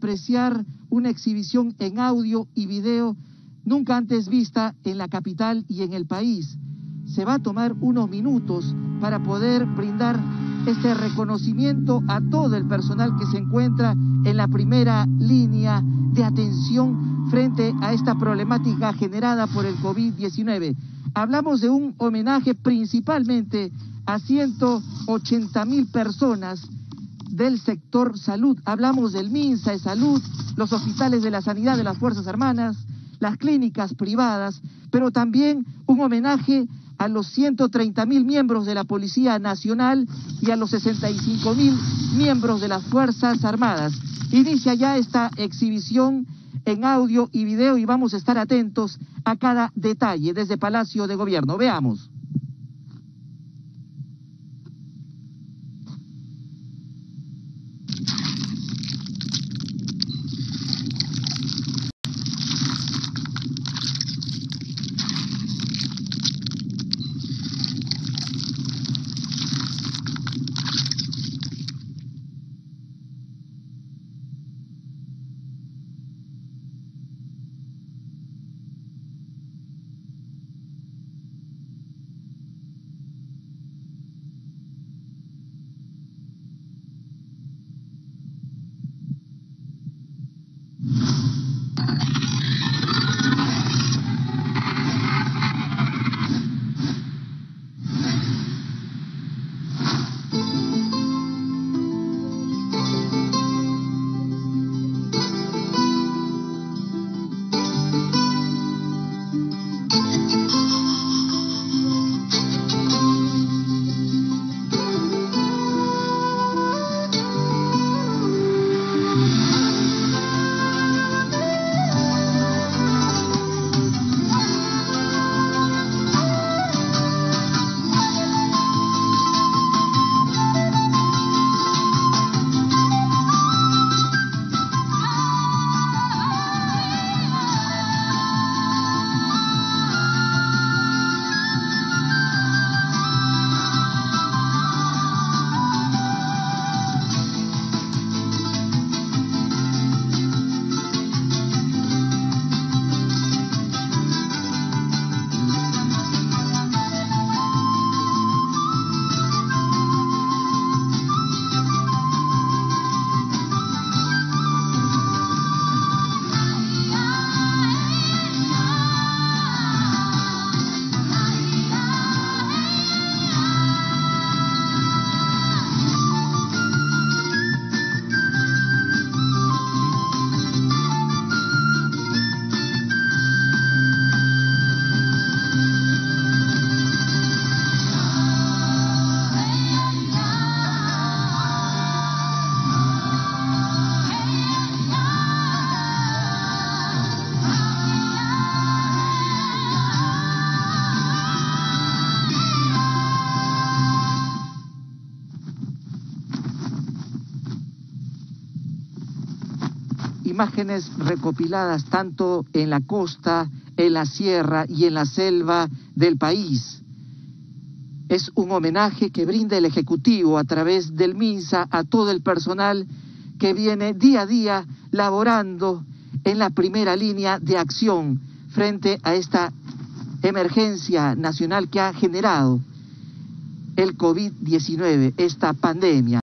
apreciar una exhibición en audio y video nunca antes vista en la capital y en el país. Se va a tomar unos minutos para poder brindar este reconocimiento a todo el personal que se encuentra en la primera línea de atención frente a esta problemática generada por el COVID-19. Hablamos de un homenaje principalmente a 180.000 personas del sector salud. Hablamos del MINSA de Salud, los hospitales de la sanidad de las Fuerzas Armadas, las clínicas privadas, pero también un homenaje a los 130.000 miembros de la Policía Nacional y a los 65.000 miembros de las Fuerzas Armadas. Inicia ya esta exhibición en audio y video y vamos a estar atentos a cada detalle desde Palacio de Gobierno. Veamos. Imágenes recopiladas tanto en la costa, en la sierra y en la selva del país. Es un homenaje que brinda el Ejecutivo a través del MINSA a todo el personal que viene día a día laborando en la primera línea de acción frente a esta emergencia nacional que ha generado el COVID-19, esta pandemia.